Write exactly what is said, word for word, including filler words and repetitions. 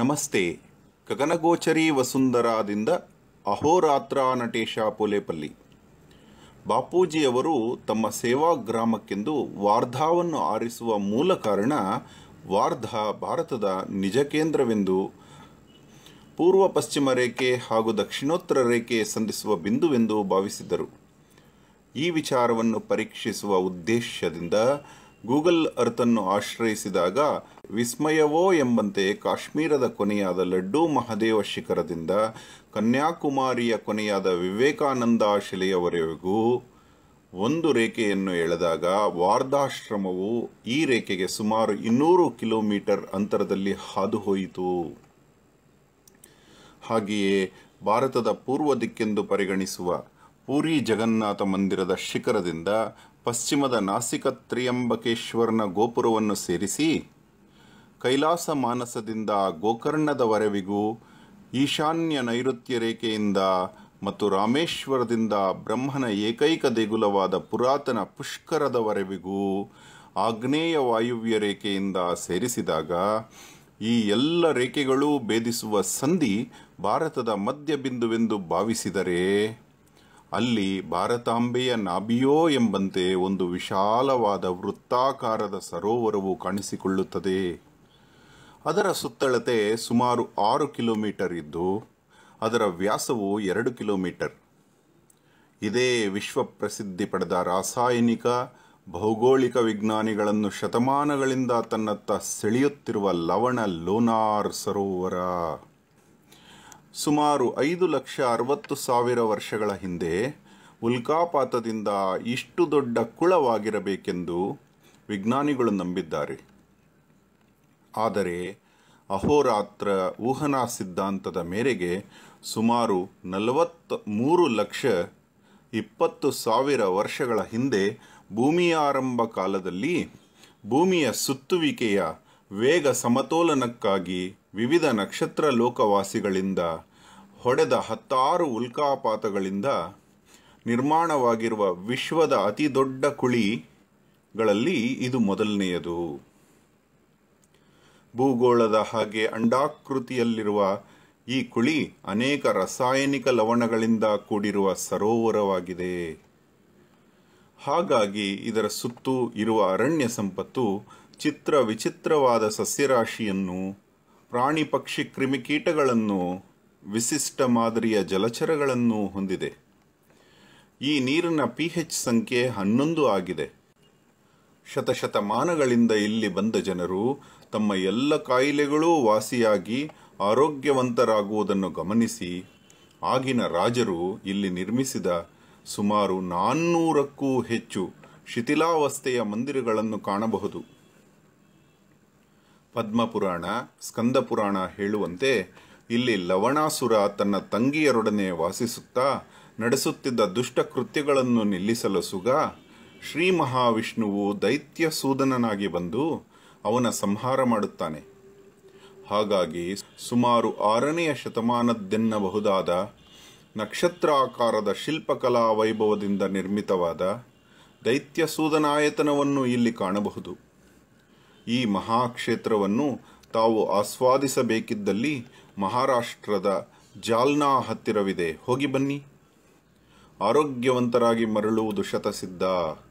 ನಮಸ್ತೆ. ಗಗನಗೋಚರಿ ವಸುಂಧರಾದಿಂದ ಅಹೋರಾತ್ರ ನಟೇಶ ಪೋಲೆಪಲ್ಲಿ. ಬಾಪೂಜಿಯವರು ತಮ್ಮ ಸೇವಾ ಗ್ರಾಮಕ್ಕೆಂದು ವಾರ್ಧಾವನ್ನು ಆರಿಸುವ ಮೂಲ ಕಾರಣ, ವಾರ್ಧಾ ಭಾರತದ ನಿಜ ಕೇಂದ್ರವೆಂದು, ಪೂರ್ವ ಪಶ್ಚಿಮ ರೇಖೆ ಹಾಗೂ ದಕ್ಷಿಣೋತ್ತರ ರೇಖೆ ಸಂಧಿಸುವ ಬಿಂದುವೆಂದು ಭಾವಿಸಿದರು. ಈ ವಿಚಾರವನ್ನು ಪರೀಕ್ಷಿಸುವ ಉದ್ದೇಶದಿಂದ ಗೂಗಲ್ ಅರ್ಥನ್ನು ಆಶ್ರಯಿಸಿದಾಗ ವಿಸ್ಮಯವೋ ಎಂಬಂತೆ ಕಾಶ್ಮೀರದ ಕೊನೆಯಾದ ಲಡ್ಡೂ ಮಹಾದೇವ ಶಿಖರದಿಂದ ಕನ್ಯಾಕುಮಾರಿಯ ಕೊನೆಯಾದ ವಿವೇಕಾನಂದ ಶಿಲೆಯವರೆಗೂ ಒಂದು ರೇಖೆಯನ್ನು ಎಳೆದಾಗ ವಾರ್ಧಾಶ್ರಮವು ಈ ರೇಖೆಗೆ ಸುಮಾರು ಇನ್ನೂರು ಕಿಲೋಮೀಟರ್ ಅಂತರದಲ್ಲಿ ಹಾದುಹೋಯಿತು. ಹಾಗೆಯೇ ಭಾರತದ ಪೂರ್ವ ದಿಕ್ಕೆಂದು ಪರಿಗಣಿಸುವ ಪೂರಿ ಜಗನ್ನಾಥ ಮಂದಿರದ ಶಿಖರದಿಂದ ಪಶ್ಚಿಮದ ನಾಸಿಕ ತ್ರಿಯಂಬಕೇಶ್ವರನ ಗೋಪುರವನ್ನು ಸೇರಿಸಿ ಕೈಲಾಸ ಮಾನಸದಿಂದ ಗೋಕರ್ಣದವರೆವಿಗೂ, ಈಶಾನ್ಯ ನೈಋತ್ಯ ರೇಖೆಯಿಂದ ಮತ್ತು ರಾಮೇಶ್ವರದಿಂದ ಬ್ರಹ್ಮನ ಏಕೈಕ ದೇಗುಲವಾದ ಪುರಾತನ ಪುಷ್ಕರದವರೆವಿಗೂ ಆಗ್ನೇಯ ವಾಯುವ್ಯ ರೇಖೆಯಿಂದ ಸೇರಿಸಿದಾಗ ಈ ಎಲ್ಲ ರೇಖೆಗಳೂ ಭೇದಿಸುವ ಸಂಧಿ ಭಾರತದ ಮಧ್ಯಬಿಂದುವೆಂದು ಭಾವಿಸಿದರೆ ಅಲ್ಲಿ ಭಾರತಾಂಬೆಯ ನಾಭಿಯೋ ಎಂಬಂತೆ ಒಂದು ವಿಶಾಲವಾದ ವೃತ್ತಾಕಾರದ ಸರೋವರವು ಕಾಣಿಸಿಕೊಳ್ಳುತ್ತದೆ. ಅದರ ಸುತ್ತಳತೆ ಸುಮಾರು ಆರು ಕಿಲೋಮೀಟರ್ ಇದ್ದು ಅದರ ವ್ಯಾಸವು ಎರಡು ಕಿಲೋಮೀಟರ್. ಇದೇ ವಿಶ್ವಪ್ರಸಿದ್ಧಿ ಪಡೆದ ರಾಸಾಯನಿಕ ಭೌಗೋಳಿಕ ವಿಜ್ಞಾನಿಗಳನ್ನು ಶತಮಾನಗಳಿಂದ ತನ್ನತ್ತ ಸೆಳೆಯುತ್ತಿರುವ ಲವಣ ಲೋನಾರ್ ಸರೋವರ. ಸುಮಾರು ಐದು ಲಕ್ಷ ಅರವತ್ತು ಸಾವಿರ ವರ್ಷಗಳ ಹಿಂದೆ ಉಲ್ಕಾಪಾತದಿಂದ ಇಷ್ಟು ದೊಡ್ಡ ಕುಳವಾಗಿರಬೇಕೆಂದು ವಿಜ್ಞಾನಿಗಳು ನಂಬಿದ್ದಾರೆ. ಆದರೆ ಅಹೋರಾತ್ರ ಊಹನಾ ಸಿದ್ಧಾಂತದ ಮೇರೆಗೆ ಸುಮಾರು ನಲವತ್ತ ಮೂರು ಲಕ್ಷ ಇಪ್ಪತ್ತು ಸಾವಿರ ವರ್ಷಗಳ ಹಿಂದೆ ಭೂಮಿಯಾರಂಭ ಕಾಲದಲ್ಲಿ ಭೂಮಿಯ ಸುತ್ತುವಿಕೆಯ ವೇಗ ಸಮತೋಲನಕ್ಕಾಗಿ ವಿವಿಧ ನಕ್ಷತ್ರ ಲೋಕವಾಸಿಗಳಿಂದ ಹೊಡೆದ ಹತ್ತಾರು ಉಲ್ಕಾಪಾತಗಳಿಂದ ನಿರ್ಮಾಣವಾಗಿರುವ ವಿಶ್ವದ ಅತಿ ದೊಡ್ಡ ಕುಳಿಗಳಲ್ಲಿ ಇದು ಮೊದಲನೆಯದು. ಭೂಗೋಳದ ಹಾಗೆ ಅಂಡಾಕೃತಿಯಲ್ಲಿರುವ ಈ ಕುಳಿ ಅನೇಕ ರಾಸಾಯನಿಕ ಲವಣಗಳಿಂದ ಕೂಡಿರುವ ಸರೋವರವಾಗಿದೆ. ಹಾಗಾಗಿ ಇದರ ಸುತ್ತೂ ಇರುವ ಅರಣ್ಯ ಸಂಪತ್ತು ಚಿತ್ರ ವಿಚಿತ್ರವಾದ ಸಸ್ಯರಾಶಿಯನ್ನು, ಪ್ರಾಣಿ ಪಕ್ಷಿ ಕ್ರಿಮಿಕೀಟಗಳನ್ನು, ವಿಶಿಷ್ಟ ಮಾದರಿಯ ಜಲಚರಗಳನ್ನು ಹೊಂದಿದೆ. ಈ ನೀರಿನ ಪಿ ಹೆಚ್ ಸಂಖ್ಯೆ ಹನ್ನೊಂದು ಆಗಿದೆ. ಶತಶತಮಾನಗಳಿಂದ ಇಲ್ಲಿ ಬಂದ ಜನರು ತಮ್ಮ ಎಲ್ಲ ಕಾಯಿಲೆಗಳೂ ವಾಸಿಯಾಗಿ ಆರೋಗ್ಯವಂತರಾಗುವುದನ್ನು ಗಮನಿಸಿ ಆಗಿನ ರಾಜರು ಇಲ್ಲಿ ನಿರ್ಮಿಸಿದ ಸುಮಾರು ನಾನ್ನೂರಕ್ಕೂ ಹೆಚ್ಚು ಶಿಥಿಲಾವಸ್ಥೆಯ ಮಂದಿರಗಳನ್ನು ಕಾಣಬಹುದು. ಪದ್ಮಪುರಾಣ, ಸ್ಕಂದಪುರಾಣ ಹೇಳುವಂತೆ ಇಲ್ಲಿ ಲವಣಾಸುರ ತನ್ನ ತಂಗಿಯರೊಡನೆ ವಾಸಿಸುತ್ತಾ ನಡೆಸುತ್ತಿದ್ದ ದುಷ್ಟಕೃತ್ಯಗಳನ್ನು ನಿಲ್ಲಿಸಲು ಸುಗ ಶ್ರೀ ಮಹಾವಿಷ್ಣುವು ದೈತ್ಯ ಸೂದನನಾಗಿ ಬಂದು ಅವನ ಸಂಹಾರ ಮಾಡುತ್ತಾನೆ. ಹಾಗಾಗಿ ಸುಮಾರು ಆರನೆಯ ಶತಮಾನದ್ದೆನ್ನಬಹುದಾದ ನಕ್ಷತ್ರಾಕಾರದ ಶಿಲ್ಪಕಲಾ ವೈಭವದಿಂದ ನಿರ್ಮಿತವಾದ ದೈತ್ಯ ಸೂದನಾಯತನವನ್ನು ಇಲ್ಲಿ ಕಾಣಬಹುದು. ಈ ಮಹಾಕ್ಷೇತ್ರವನ್ನು ತಾವು ಆಸ್ವಾದಿಸಬೇಕಿದ್ದಲ್ಲಿ ಮಹಾರಾಷ್ಟ್ರದ ಜಾಲ್ನಾ ಹತ್ತಿರವಿದೆ, ಹೋಗಿ ಬನ್ನಿ. ಆರೋಗ್ಯವಂತರಾಗಿ ಮರಳುವುದು ಶತಸಿದ್ಧ.